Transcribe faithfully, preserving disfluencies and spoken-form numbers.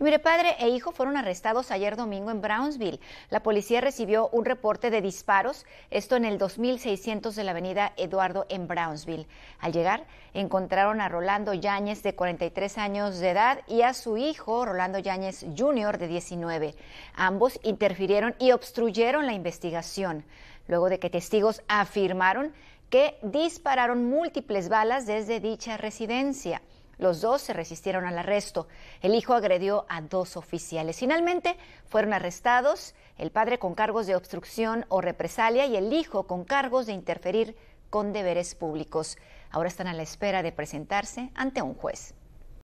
Y mire, padre e hijo fueron arrestados ayer domingo en Brownsville. La policía recibió un reporte de disparos, esto en el dos mil seiscientos de la avenida Eduardo en Brownsville. Al llegar, encontraron a Rolando Yáñez, de cuarenta y tres años de edad, y a su hijo, Rolando Yáñez junior, de diecinueve. Ambos interfirieron y obstruyeron la investigación, luego de que testigos afirmaron que dispararon múltiples balas desde dicha residencia. Los dos se resistieron al arresto. El hijo agredió a dos oficiales. Finalmente fueron arrestados, el padre con cargos de obstrucción o represalia y el hijo con cargos de interferir con deberes públicos. Ahora están a la espera de presentarse ante un juez.